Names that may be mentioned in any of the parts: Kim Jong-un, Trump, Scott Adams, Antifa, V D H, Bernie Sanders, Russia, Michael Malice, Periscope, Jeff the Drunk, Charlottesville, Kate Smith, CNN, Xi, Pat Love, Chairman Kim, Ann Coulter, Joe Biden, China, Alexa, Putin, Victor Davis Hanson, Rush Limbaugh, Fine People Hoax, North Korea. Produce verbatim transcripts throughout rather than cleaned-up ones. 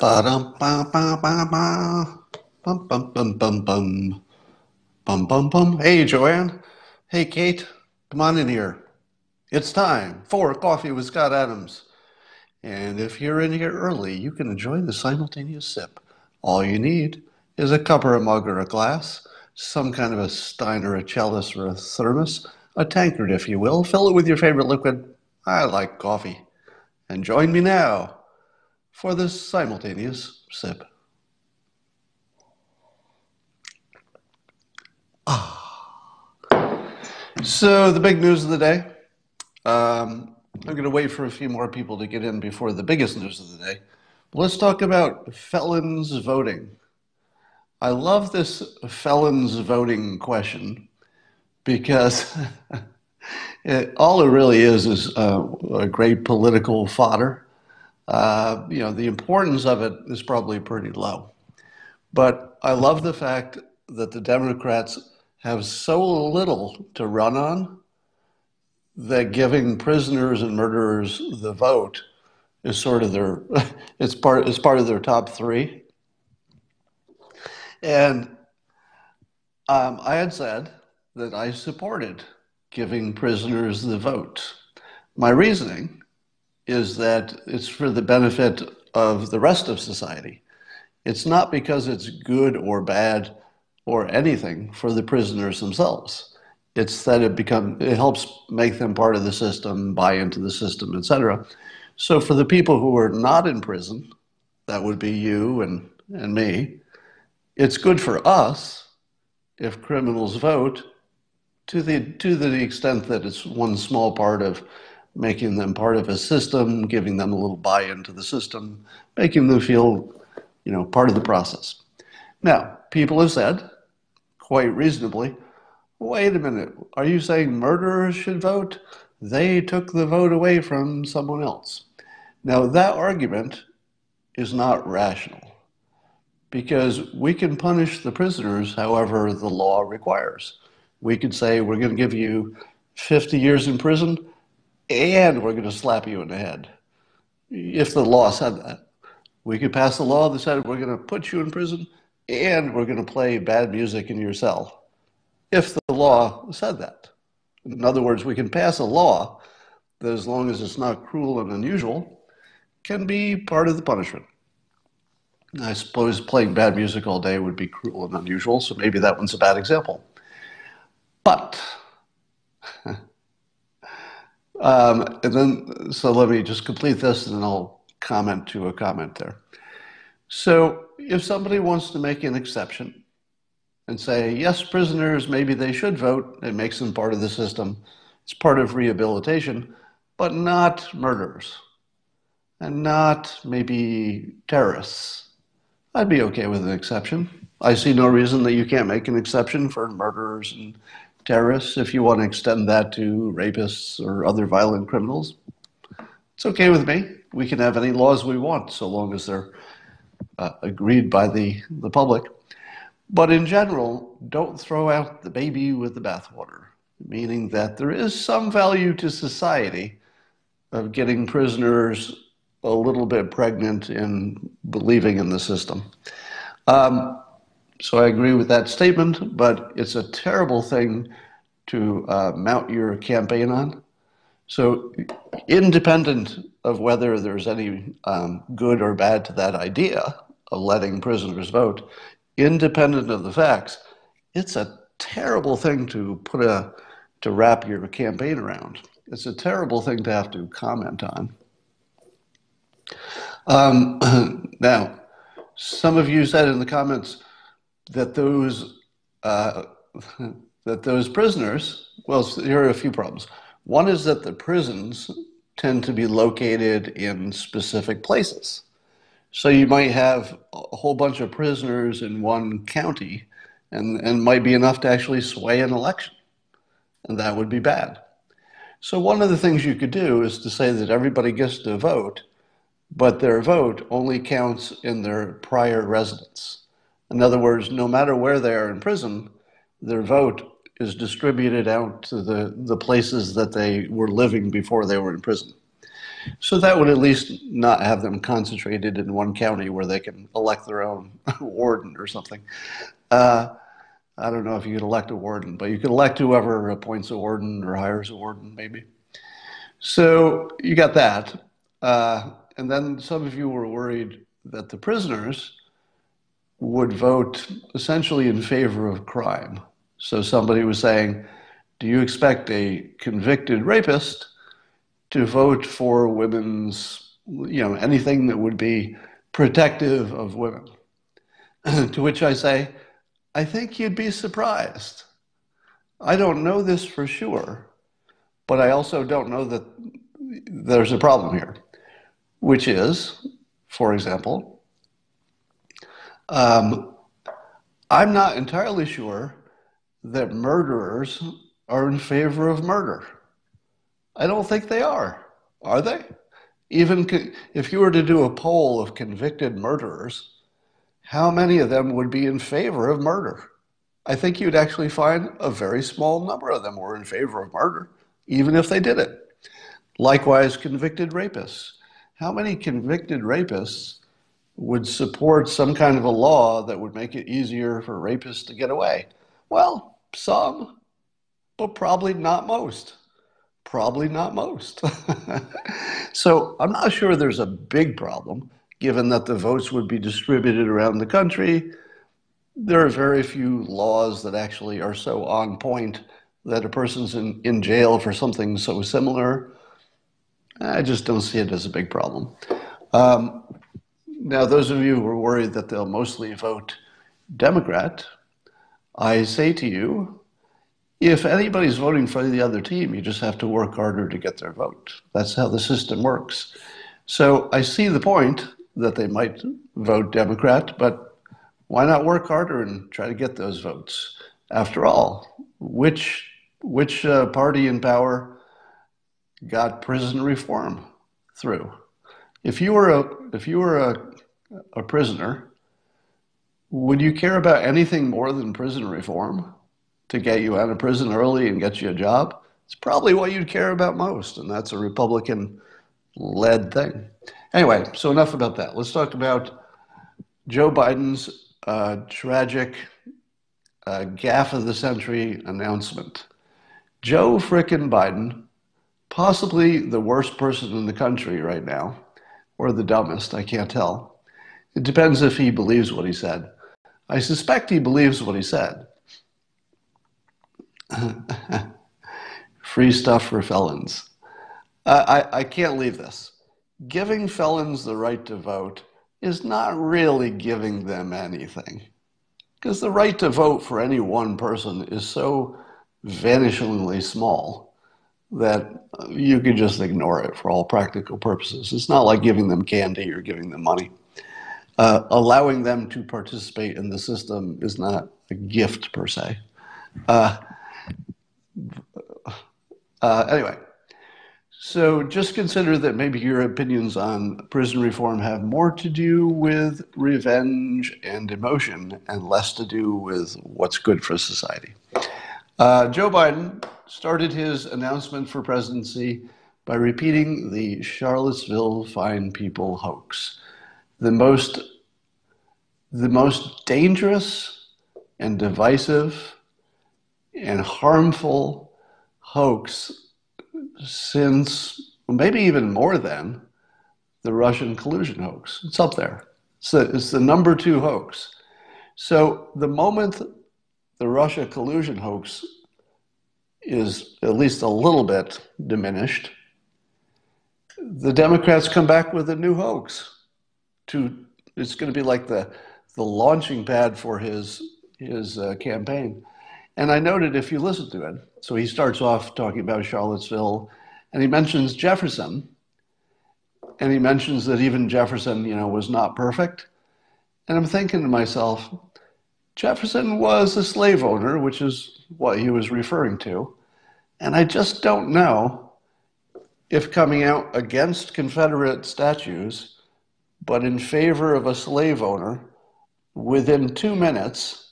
Ba-dum, ba, ba, ba, ba. Bum, bum, bum, bum, bum. Bum, bum, bum. Hey, Joanne. Hey, Kate. Come on in here. It's time for Coffee with Scott Adams. And if you're in here early, you can enjoy the simultaneous sip. All you need is a cup or a mug or a glass, some kind of a stein or a chalice or a thermos, a tankard, if you will. Fill it with your favorite liquid. I like coffee. And join me now for this simultaneous sip. So the big news of the day, um, I'm going to wait for a few more people to get in before the biggest news of the day. Let's talk about felons voting. I love this felons voting question because it, all it really is is uh, a great political fodder. Uh, you know, the importance of it is probably pretty low. But I love the fact that the Democrats have so little to run on that giving prisoners and murderers the vote is sort of their, it's part, it's part of their top three. And um, I had said that I supported giving prisoners the vote. My reasoning is that it's for the benefit of the rest of society. It's not because it's good or bad or anything for the prisoners themselves. It's that it become it helps make them part of the system, buy into the system, et cetera. So for the people who are not in prison, that would be you and, and me, it's good for us if criminals vote to the, to the extent that it's one small part of making them part of a system, giving them a little buy-in to the system, making them feel, you know, part of the process. Now, people have said, quite reasonably, wait a minute, are you saying murderers should vote? They took the vote away from someone else. Now that argument is not rational because we can punish the prisoners however the law requires. We could say we're going to give you fifty years in prison and we're going to slap you in the head. If the law said that. We could pass a law that said we're going to put you in prison and we're going to play bad music in your cell, if the law said that. In other words, we can pass a law that, as long as it's not cruel and unusual, can be part of the punishment. I suppose playing bad music all day would be cruel and unusual, so maybe that one's a bad example. But, um, and then, so let me just complete this and then I'll comment to a comment there. So if somebody wants to make an exception and say, yes, prisoners, maybe they should vote, it makes them part of the system, it's part of rehabilitation, but not murderers and not maybe terrorists, I'd be okay with an exception. I see no reason that you can't make an exception for murderers and terrorists if you want to extend that to rapists or other violent criminals. It's okay with me. We can have any laws we want so long as they're Uh, agreed by the, the public. But in general, don't throw out the baby with the bathwater, meaning that there is some value to society of getting prisoners a little bit pregnant in believing in the system. Um, so I agree with that statement, but it's a terrible thing to uh, mount your campaign on. So independent of whether there's any um, good or bad to that idea of letting prisoners vote, independent of the facts, it's a terrible thing to put a, to wrap your campaign around. It's a terrible thing to have to comment on. Um, now, some of you said in the comments that those, uh, that those prisoners, well, here are a few problems. One is that the prisons tend to be located in specific places. So you might have a whole bunch of prisoners in one county and, and might be enough to actually sway an election. And that would be bad. So one of the things you could do is to say that everybody gets to vote, but their vote only counts in their prior residence. In other words, no matter where they are in prison, their vote is distributed out to the, the places that they were living before they were in prison. So that would at least not have them concentrated in one county where they can elect their own warden or something. Uh, I don't know if you could elect a warden, but you could elect whoever appoints a warden or hires a warden, maybe. So you got that. Uh, and then some of you were worried that the prisoners would vote essentially in favor of crime. So somebody was saying, do you expect a convicted rapist to vote for women's, you know, anything that would be protective of women? To which I say, I think you'd be surprised. I don't know this for sure, but I also don't know that there's a problem here, which is, for example, um, I'm not entirely sure that murderers are in favor of murder. I don't think they are. Are they? Even if you were to do a poll of convicted murderers, how many of them would be in favor of murder? I think you'd actually find a very small number of them were in favor of murder, even if they did it. Likewise, convicted rapists. How many convicted rapists would support some kind of a law that would make it easier for rapists to get away? Well, some, but probably not most. Probably not most. So I'm not sure there's a big problem, given that the votes would be distributed around the country. There are very few laws that actually are so on point that a person's in, in jail for something so similar. I just don't see it as a big problem. Um, now, those of you who are worried that they'll mostly vote Democrat, I say to you, if anybody's voting for the other team, you just have to work harder to get their vote. That's how the system works. So I see the point that they might vote Democrat, but why not work harder and try to get those votes? After all, which, which uh, party in power got prison reform through? If you were a, if you were a, a prisoner, would you care about anything more than prison reform? To get you out of prison early and get you a job? It's probably what you'd care about most, and that's a Republican-led thing. Anyway, so enough about that. Let's talk about Joe Biden's uh, tragic uh, gaffe of the century announcement. Joe frickin' Biden, possibly the worst person in the country right now, or the dumbest, I can't tell. It depends if he believes what he said. I suspect he believes what he said. Free stuff for felons. I, I, I can't leave this. Giving felons the right to vote is not really giving them anything, because the right to vote for any one person is so vanishingly small that you can just ignore it for all practical purposes. It's not like giving them candy or giving them money. Uh, allowing them to participate in the system is not a gift per se. Uh, Uh, anyway, so just consider that maybe your opinions on prison reform have more to do with revenge and emotion and less to do with what's good for society. Uh, Joe Biden started his announcement for presidency by repeating the Charlottesville fine people hoax, the most, the most dangerous and divisive and harmful hoax since, maybe even more than, the Russian collusion hoax. It's up there. So it's the number two hoax. So the moment the Russia collusion hoax is at least a little bit diminished, the Democrats come back with a new hoax. To, it's going to be like the, the launching pad for his, his uh, campaign. And I noted, if you listen to it, so he starts off talking about Charlottesville, and he mentions Jefferson, and he mentions that even Jefferson, you know, was not perfect. And I'm thinking to myself, Jefferson was a slave owner, which is what he was referring to. And I just don't know if coming out against Confederate statues, but in favor of a slave owner, within two minutes,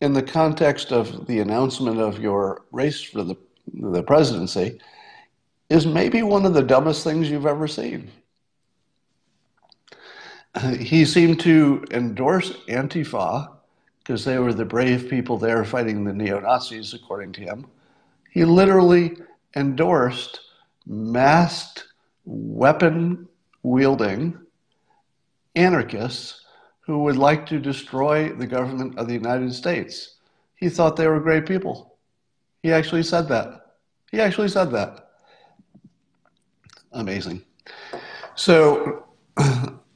in the context of the announcement of your race for the, the presidency, is maybe one of the dumbest things you've ever seen. He seemed to endorse Antifa because they were the brave people there fighting the neo-Nazis, according to him. He literally endorsed masked, weapon-wielding anarchists who would like to destroy the government of the United States. He thought they were great people. He actually said that. He actually said that. Amazing. So,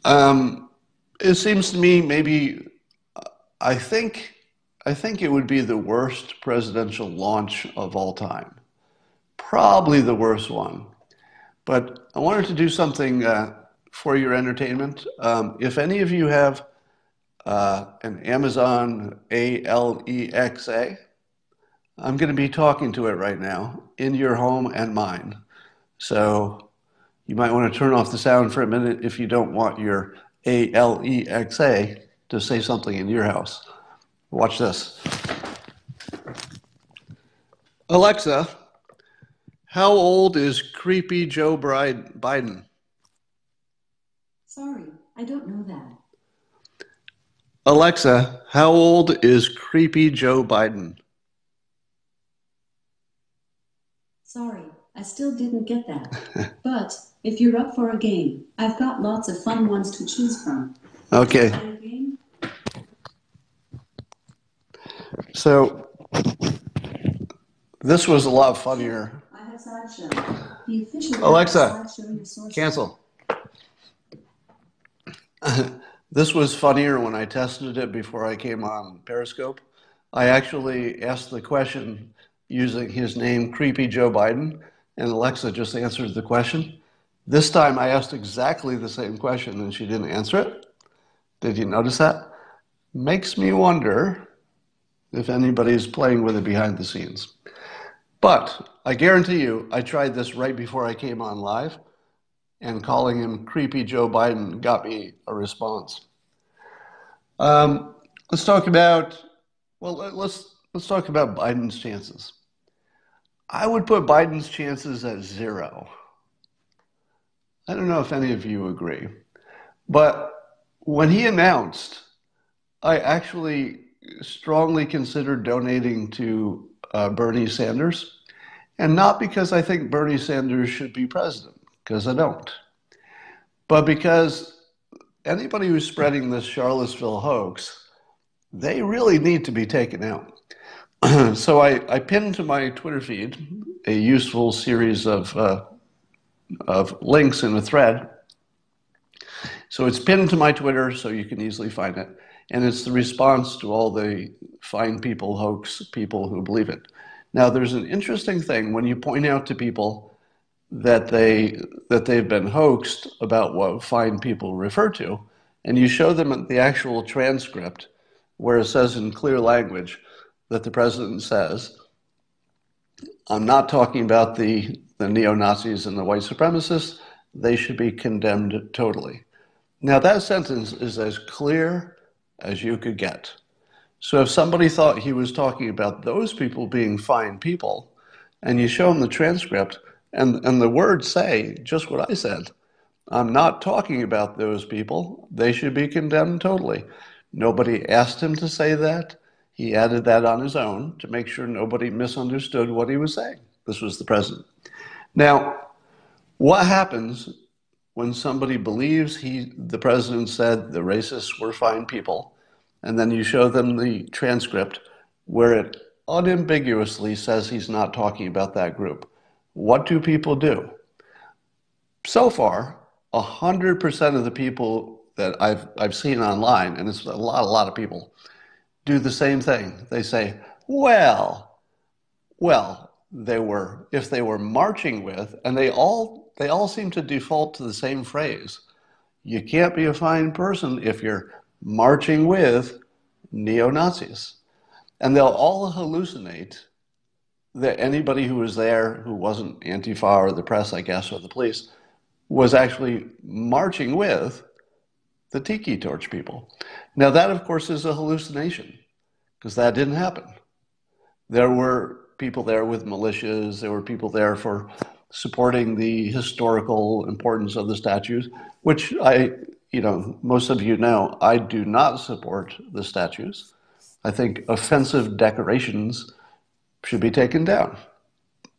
um, it seems to me maybe, I think, I think it would be the worst presidential launch of all time. Probably the worst one. But I wanted to do something uh, for your entertainment. Um, if any of you have uh, an Amazon Alexa, I'm going to be talking to it right now in your home and mine. So you might want to turn off the sound for a minute if you don't want your Alexa to say something in your house. Watch this. Alexa, how old is creepy Joe Biden? Sorry, I don't know that. Alexa, how old is creepy Joe Biden? Sorry, I still didn't get that. But if you're up for a game, I've got lots of fun ones to choose from. Okay. So, this was a lot funnier. I have slideshow. The official Alexa, slideshow cancel. This was funnier when I tested it before I came on Periscope. I actually asked the question using his name, Creepy Joe Biden, and Alexa just answered the question. This time I asked exactly the same question and she didn't answer it. Did you notice that? Makes me wonder if anybody's playing with it behind the scenes. But I guarantee you, I tried this right before I came on live, and calling him Creepy Joe Biden got me a response. Um, let's talk about, well, let's, let's talk about Biden's chances. I would put Biden's chances at zero. I don't know if any of you agree, but when he announced, I actually strongly considered donating to uh, Bernie Sanders, and not because I think Bernie Sanders should be president, because I don't, but because anybody who's spreading this Charlottesville hoax, they really need to be taken out. So I, I pinned to my Twitter feed a useful series of, uh, of links in a thread. So it's pinned to my Twitter, so you can easily find it. And it's the response to all the fine people, hoax people who believe it. Now, there's an interesting thing when you point out to people that they that they've been hoaxed about what fine people refer to, and you show them the actual transcript where it says in clear language that the president says, I'm not talking about the, the neo-Nazis and the white supremacists, they should be condemned totally. Now that sentence is as clear as you could get. So if somebody thought he was talking about those people being fine people, and you show them the transcript, And, and the words say just what I said. I'm not talking about those people. They should be condemned totally. Nobody asked him to say that. He added that on his own to make sure nobody misunderstood what he was saying. This was the president. Now, what happens when somebody believes he, the president said the racists were fine people, and then you show them the transcript where it unambiguously says he's not talking about that group? What do people do? So far, one hundred percent of the people that I've, I've seen online, and it's a lot, a lot of people, do the same thing. They say, well, well, they were, if they were marching with, and they all, they all seem to default to the same phrase, you can't be a fine person if you're marching with neo-Nazis. And they'll all hallucinate that anybody who was there who wasn't Antifa or the press, I guess, or the police, was actually marching with the tiki torch people. Now that, of course, is a hallucination because that didn't happen. There were people there with militias. There were people there for supporting the historical importance of the statues, which I, you know, most of you know, I do not support the statues. I think offensive decorations should be taken down,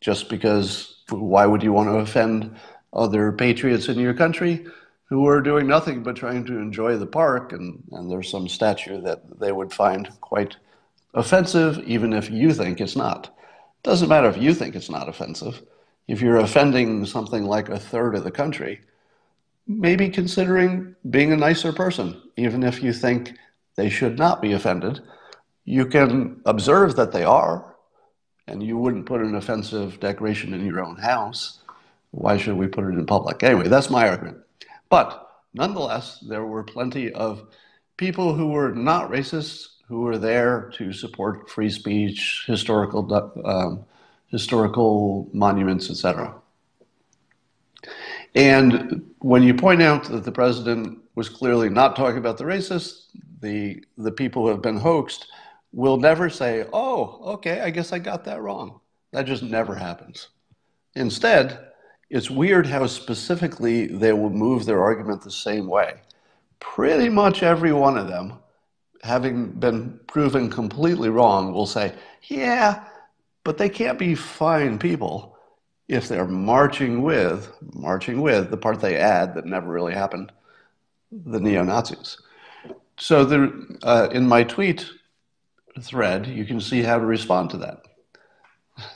just because why would you want to offend other patriots in your country who are doing nothing but trying to enjoy the park, and, and there's some statue that they would find quite offensive, even if you think it's not. Doesn't matter if you think it's not offensive. If you're offending something like a third of the country, maybe considering being a nicer person, even if you think they should not be offended. You can observe that they are, and you wouldn't put an offensive decoration in your own house. Why should we put it in public? Anyway, that's my argument. But nonetheless, there were plenty of people who were not racists, who were there to support free speech, historical um, historical monuments, et cetera. And when you point out that the president was clearly not talking about the racists, the, the people who have been hoaxed will never say, oh, okay, I guess I got that wrong. That just never happens. Instead, it's weird how specifically they will move their argument the same way. Pretty much every one of them, having been proven completely wrong, will say, yeah, but they can't be fine people if they're marching with, marching with, the part they add that never really happened, the neo-Nazis. So there, uh, in my tweet thread, you can see how to respond to that.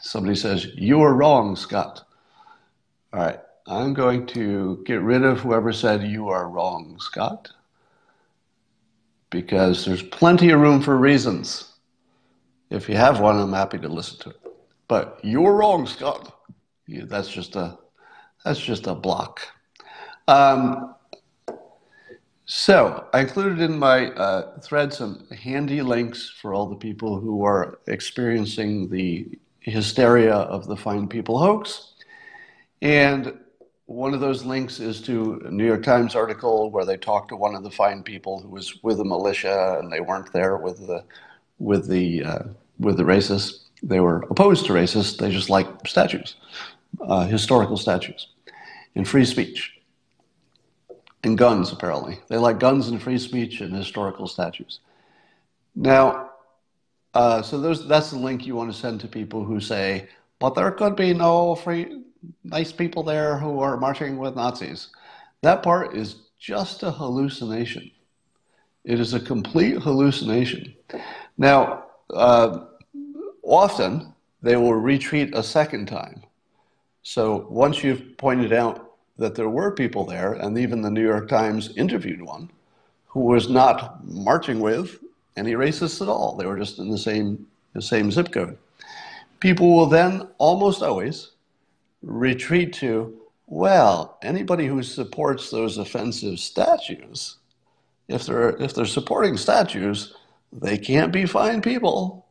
Somebody says, you are wrong, Scott. All right, I'm going to get rid of whoever said you are wrong, Scott, because there's plenty of room for reasons. If you have one, I'm happy to listen to it. But you're wrong, Scott. You, that's just a, that's just a block. Um, so I included in my uh, thread some handy links for all the people who are experiencing the hysteria of the fine people hoax. And one of those links is to a New York Times article where they talked to one of the fine people who was with the militia, and they weren't there with the with the uh, with the racists. They were opposed to racists. They just liked statues, uh, historical statues, and free speech, and guns. Apparently, they like guns and free speech and historical statues. Now, uh, so those that's the link you want to send to people who say, "But there could be no free." Nice people there who are marching with Nazis. That part is just a hallucination. It is a complete hallucination. Now, uh, often they will retreat a second time. So once you've pointed out that there were people there, and even the New York Times interviewed one who was not marching with any racists at all. They were just in the same, the same zip code. People will then almost always retreat to, well, anybody who supports those offensive statues, if they're, if they're supporting statues, they can't be fine people.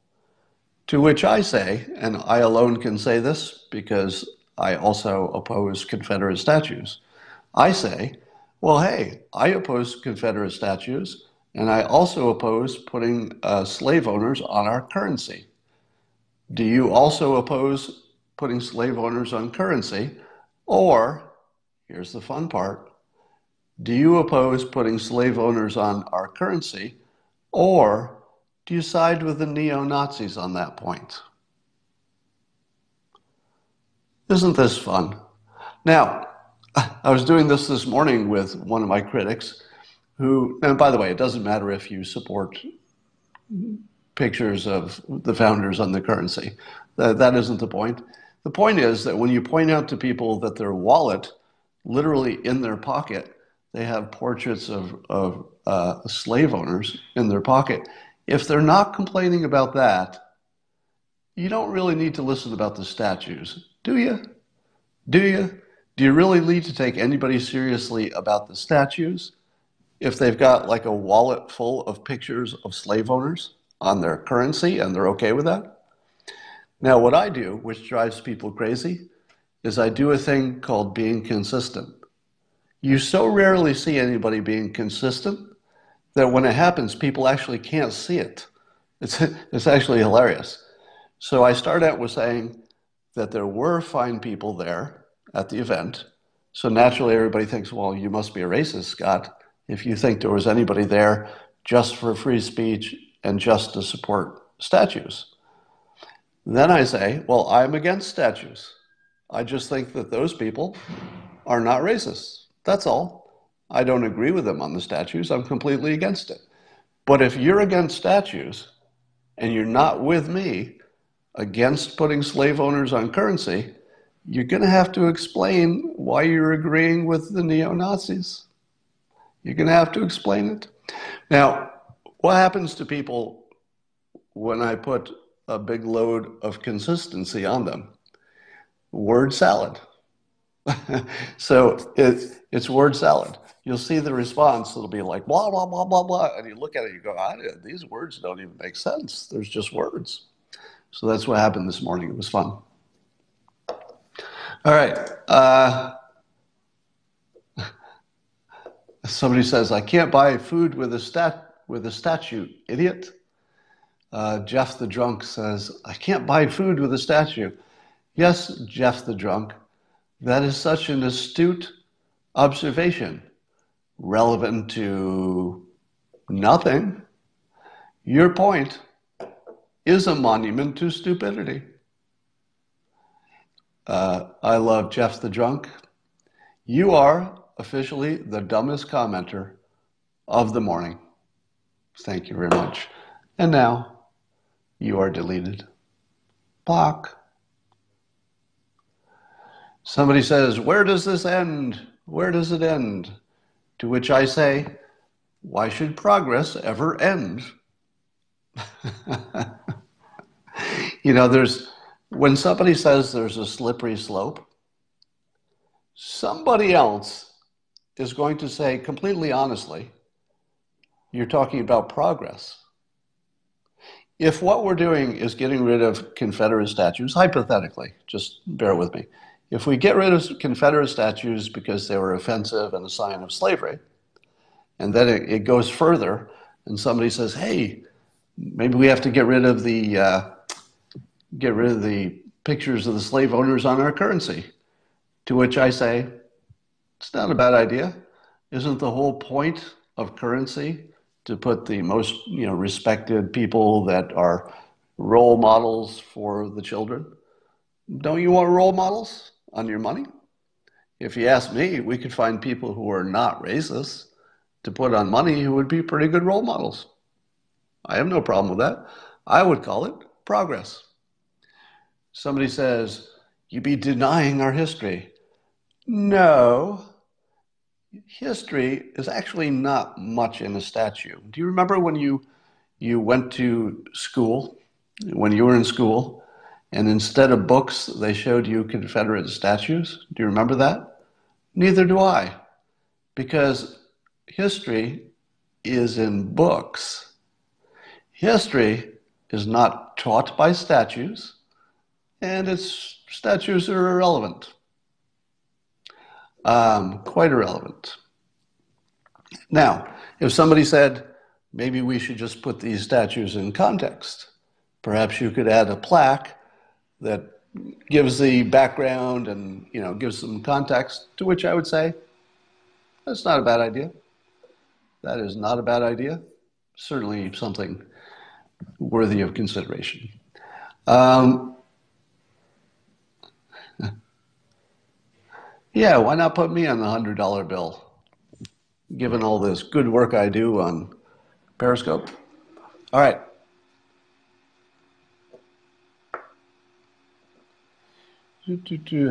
To which I say, and I alone can say this because I also oppose Confederate statues, I say, well, hey, I oppose Confederate statues, and I also oppose putting uh, slave owners on our currency. Do you also oppose putting slave owners on currency? Or, here's the fun part, do you oppose putting slave owners on our currency, or do you side with the neo-Nazis on that point? Isn't this fun? Now, I was doing this this morning with one of my critics who, and by the way, it doesn't matter if you support pictures of the founders on the currency. That, that isn't the point. The point is that when you point out to people that their wallet, literally in their pocket, they have portraits of, of uh, slave owners in their pocket. If they're not complaining about that, you don't really need to listen about the statues, do you? Do you? Do you really need to take anybody seriously about the statues if they've got like a wallet full of pictures of slave owners on their currency and they're okay with that? Now, what I do, which drives people crazy, is I do a thing called being consistent. You so rarely see anybody being consistent that when it happens, people actually can't see it. It's, it's actually hilarious. So I start out with saying that there were fine people there at the event. So naturally, everybody thinks, well, you must be a racist, Scott, if you think there was anybody there just for free speech and just to support statues. Then I say, well, I'm against statues. I just think that those people are not racists. That's all. I don't agree with them on the statues. I'm completely against it. But if you're against statues and you're not with me against putting slave owners on currency, you're going to have to explain why you're agreeing with the neo-Nazis. You're going to have to explain it. Now, what happens to people when I put a big load of consistency on them? Word salad. So it, it's word salad. You'll see the response. It'll be like, blah, blah, blah, blah, blah. And you look at it, you go, I, these words don't even make sense. There's just words. So that's what happened this morning. It was fun. All right. Uh, somebody says, I can't buy food with a stat with a statue, idiot. Uh, Jeff the Drunk says, I can't buy food with a statue. Yes, Jeff the Drunk, that is such an astute observation, relevant to nothing. Your point is a monument to stupidity. Uh, I love Jeff the Drunk. You are officially the dumbest commenter of the morning. Thank you very much. And now you are deleted. Block. Somebody says, where does this end? Where does it end? To which I say, why should progress ever end? You know, there's, when somebody says there's a slippery slope, somebody else is going to say, completely honestly, you're talking about progress. If what we're doing is getting rid of Confederate statues, hypothetically, just bear with me, if we get rid of Confederate statues because they were offensive and a sign of slavery, and then it, it goes further, and somebody says, hey, maybe we have to get rid of the... Uh, get rid of the pictures of the slave owners on our currency. To which I say, it's not a bad idea. Isn't the whole point of currency to put the most, you know, respected people that are role models for the children? Don't you want role models on your money? If you ask me, we could find people who are not racist to put on money who would be pretty good role models. I have no problem with that. I would call it progress. Somebody says, you'd be denying our history. No, history is actually not much in a statue. Do you remember when you, you went to school, when you were in school, and instead of books, they showed you Confederate statues? Do you remember that? Neither do I, because history is in books. History is not taught by statues. And its statues are irrelevant, um, quite irrelevant. Now, if somebody said, maybe we should just put these statues in context, perhaps you could add a plaque that gives the background and, you know, gives some context, to which I would say, that's not a bad idea. That is not a bad idea. Certainly something worthy of consideration. Um, Yeah, why not put me on the one hundred dollar bill, given all this good work I do on Periscope? All right.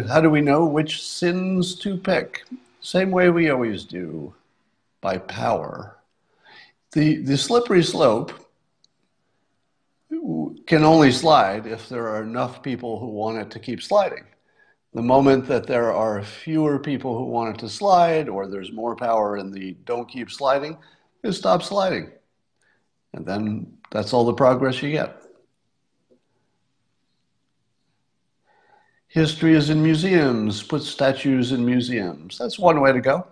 How do we know which sins to pick? Same way we always do, by power. The, the slippery slope can only slide if there are enough people who want it to keep sliding. The moment that there are fewer people who want it to slide, or there's more power in the don't keep sliding, it stops sliding. And then that's all the progress you get. History is in museums. Put statues in museums. That's one way to go.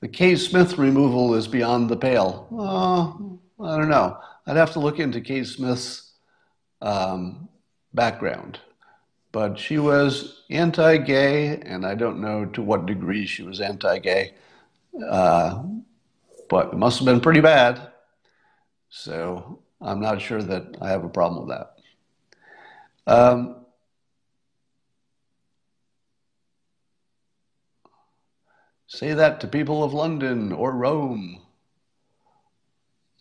The Kate Smith removal is beyond the pale. Oh, I don't know. I'd have to look into Kate Smith's um, background. but she was anti-gay, and I don't know to what degree she was anti-gay, uh, but it must have been pretty bad. So I'm not sure that I have a problem with that. Um, Say that to people of London or Rome.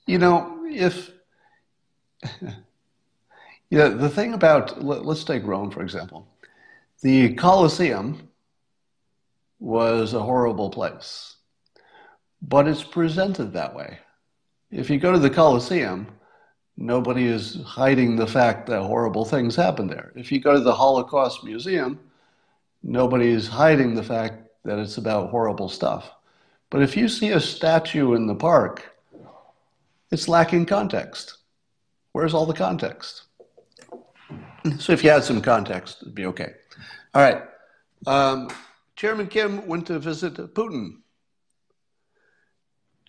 You know, if, you know, the thing about, let, let's take Rome, for example. The Colosseum was a horrible place, but it's presented that way. If you go to the Colosseum, nobody is hiding the fact that horrible things happened there. If you go to the Holocaust Museum, nobody is hiding the fact that it's about horrible stuff. But if you see a statue in the park, it's lacking context. Where's all the context? So if you had some context, it'd be okay. All right. Um, Chairman Kim went to visit Putin.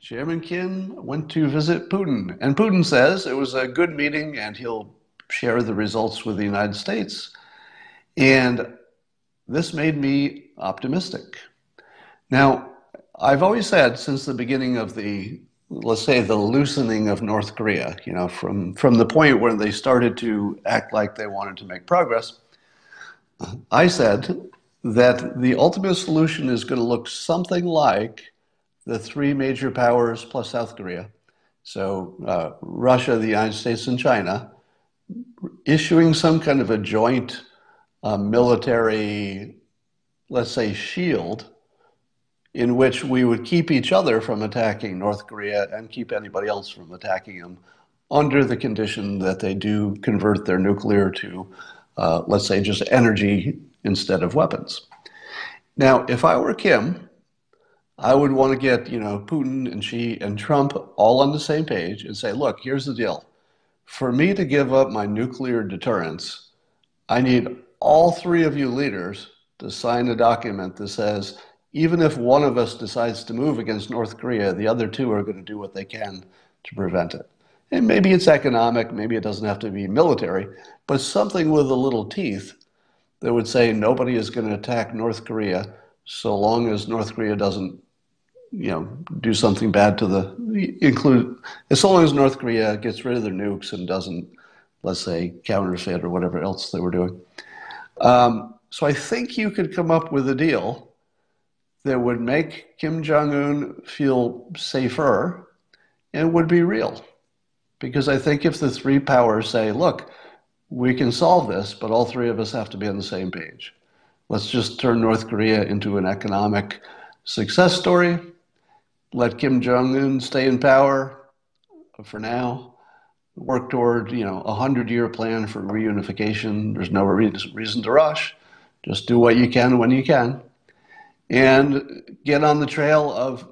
Chairman Kim went to visit Putin. And Putin says it was a good meeting and he'll share the results with the United States. And this made me optimistic. Now, I've always said since the beginning of the, let's say, the loosening of North Korea, you know, from, from the point where they started to act like they wanted to make progress, I said that the ultimate solution is going to look something like the three major powers plus South Korea, so uh, Russia, the United States, and China, issuing some kind of a joint uh, military, let's say, shield in which we would keep each other from attacking North Korea and keep anybody else from attacking them under the condition that they do convert their nuclear to, uh, let's say, just energy instead of weapons. Now, if I were Kim, I would want to get, you know, Putin and Xi and Trump all on the same page and say, look, here's the deal. For me to give up my nuclear deterrence, I need all three of you leaders to sign a document that says, even if one of us decides to move against North Korea, the other two are going to do what they can to prevent it. And maybe it's economic, maybe it doesn't have to be military, but something with a little teeth that would say nobody is going to attack North Korea so long as North Korea doesn't, you know, do something bad to the, include, as long as North Korea gets rid of their nukes and doesn't, let's say, counterfeit or whatever else they were doing. Um, So I think you could come up with a deal that would make Kim Jong-un feel safer and would be real. Because I think if the three powers say, look, we can solve this, but all three of us have to be on the same page. Let's just turn North Korea into an economic success story. Let Kim Jong-un stay in power for now. Work toward, you know, a hundred-year plan for reunification. There's no re reason to rush. Just do what you can when you can, and get on the trail of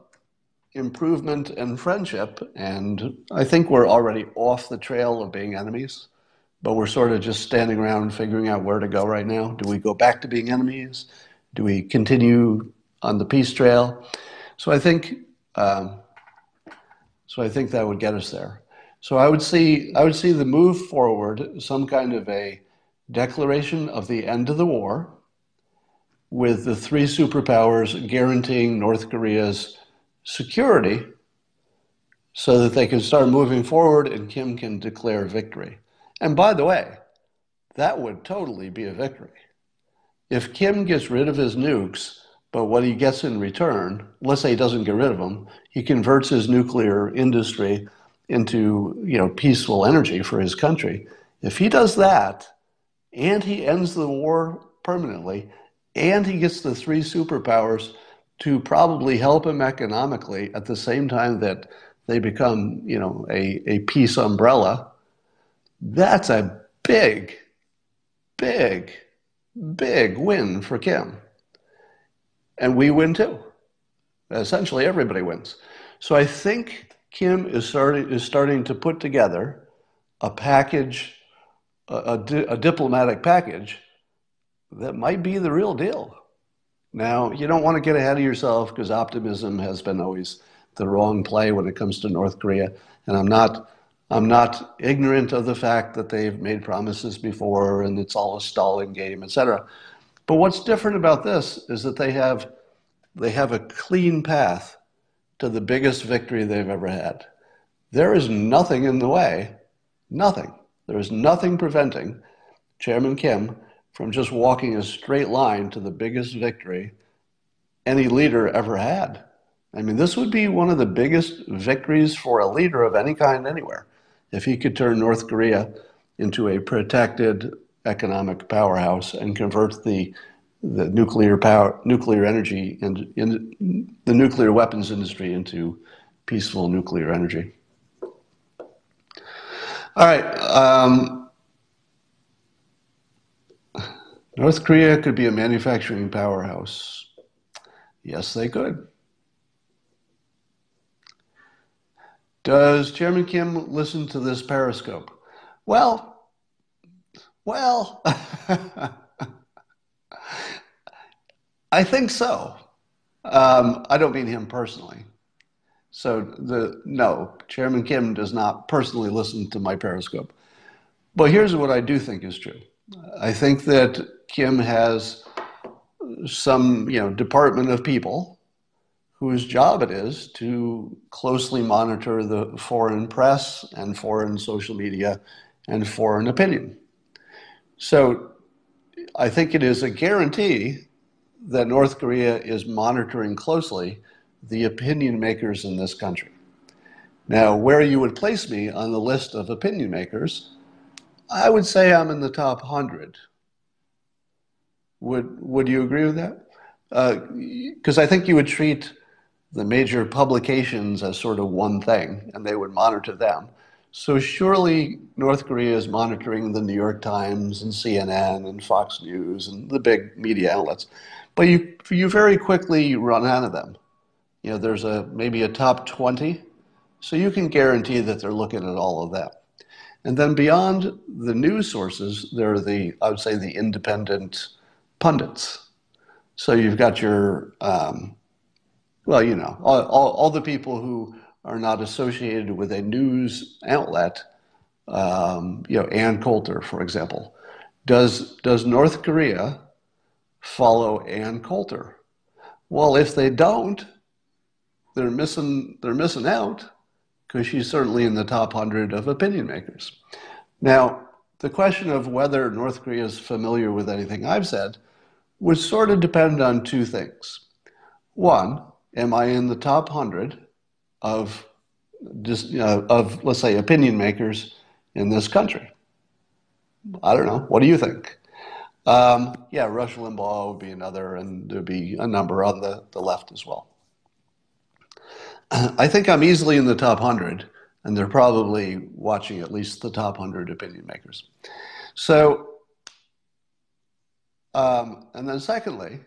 improvement and friendship. And I think we're already off the trail of being enemies, but we're sort of just standing around figuring out where to go right now. Do we go back to being enemies? Do we continue on the peace trail? So I think, um, so I think that would get us there. So I would see, I would see the move forward, some kind of a declaration of the end of the war with the three superpowers guaranteeing North Korea's security so that they can start moving forward and Kim can declare victory. And by the way, that would totally be a victory. If Kim gets rid of his nukes, but what he gets in return, let's say he doesn't get rid of them, he converts his nuclear industry into, you know, peaceful energy for his country. If he does that, and he ends the war permanently, and he gets the three superpowers to probably help him economically at the same time that they become, you know, a, a peace umbrella, that's a big, big, big win for Kim. And we win too. Essentially everybody wins. So I think Kim is starting, is starting to put together a package, a, a, di a diplomatic package that might be the real deal. Now, you don't want to get ahead of yourself because optimism has been always the wrong play when it comes to North Korea. And I'm not, I'm not ignorant of the fact that they've made promises before and it's all a stalling game, et cetera. But what's different about this is that they have, they have a clean path to the biggest victory they've ever had. There is nothing in the way, nothing. There is nothing preventing Chairman Kim from just walking a straight line to the biggest victory any leader ever had. I mean, this would be one of the biggest victories for a leader of any kind anywhere, if he could turn North Korea into a protected economic powerhouse and convert the the nuclear power, nuclear energy, and in the nuclear weapons industry into peaceful nuclear energy. All right. Um, North Korea could be a manufacturing powerhouse. Yes, they could. Does Chairman Kim listen to this Periscope? Well, well, I think so. Um, I don't mean him personally. So the no, Chairman Kim does not personally listen to my Periscope. But here's what I do think is true. I think that Kim has some, you know, department of people whose job it is to closely monitor the foreign press and foreign social media and foreign opinion. So I think it is a guarantee that North Korea is monitoring closely the opinion makers in this country. Now, where you would place me on the list of opinion makers, I would say I'm in the top one hundred. Would, would you agree with that? Because uh, I think you would treat the major publications as sort of one thing, and they would monitor them. So surely North Korea is monitoring the New York Times and C N N and Fox News and the big media outlets. But you, you very quickly run out of them. You know, there's a, maybe a top twenty. So you can guarantee that they're looking at all of that. And then beyond the news sources, there are the, I would say, the independent pundits. So you've got your, um, well, you know, all, all, all the people who are not associated with a news outlet, um, you know, Ann Coulter, for example. Does, does North Korea follow Ann Coulter? Well, if they don't, They're missing, they're missing out, because she's certainly in the top one hundred of opinion makers. Now, the question of whether North Korea is familiar with anything I've said would sort of depend on two things. One, am I in the top one hundred of, you know, of, let's say, opinion makers in this country? I don't know. What do you think? Um, yeah, Rush Limbaugh would be another, and there would be a number on the, the left as well. I think I'm easily in the top one hundred, and they're probably watching at least the top one hundred opinion makers. So, um, and then secondly,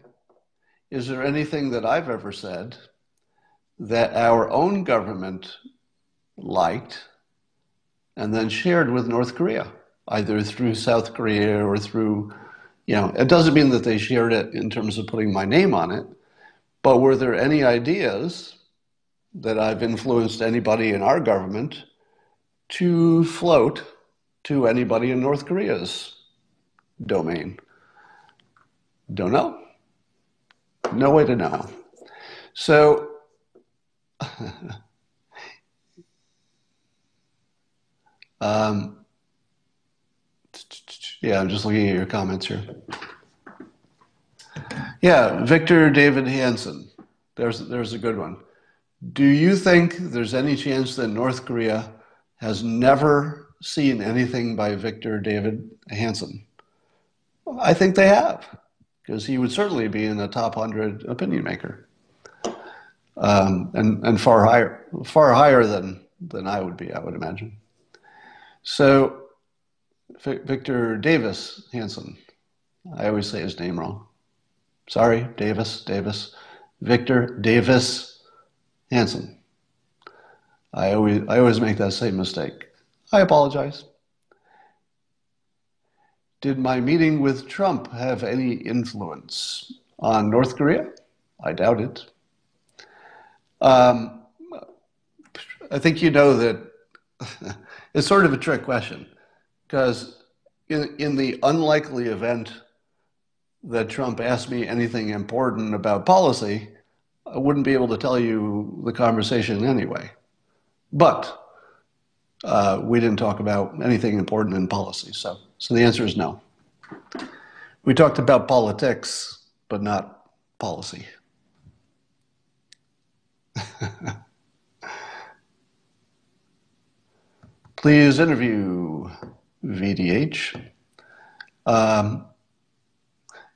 is there anything that I've ever said that our own government liked and then shared with North Korea, either through South Korea or through, you know, it doesn't mean that they shared it in terms of putting my name on it, but were there any ideas that I've influenced anybody in our government to float to anybody in North Korea's domain? Don't know. No way to know. So, um, yeah, I'm just looking at your comments here. Yeah, Victor David Hanson. There's, there's a good one. Do you think there's any chance that North Korea has never seen anything by Victor David Hanson? I think they have, because he would certainly be in the top one hundred opinion maker, um, and, and far higher, far higher than, than I would be, I would imagine. So Victor Davis Hanson, I always say his name wrong. Sorry, Davis, Davis, Victor Davis Hanson. I always, I always make that same mistake. I apologize. Did my meeting with Trump have any influence on North Korea? I doubt it. Um, I think you know that It's sort of a trick question, because in, in the unlikely event that Trump asked me anything important about policy, I wouldn't be able to tell you the conversation anyway. But uh, we didn't talk about anything important in policy, so, so the answer is no. We talked about politics, but not policy. Please interview V D H. Um,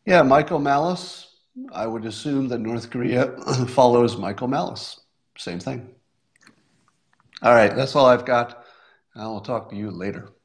yeah, Michael Malice. I would assume that North Korea follows Michael Malice. Same thing. All right, that's all I've got. I'll talk to you later.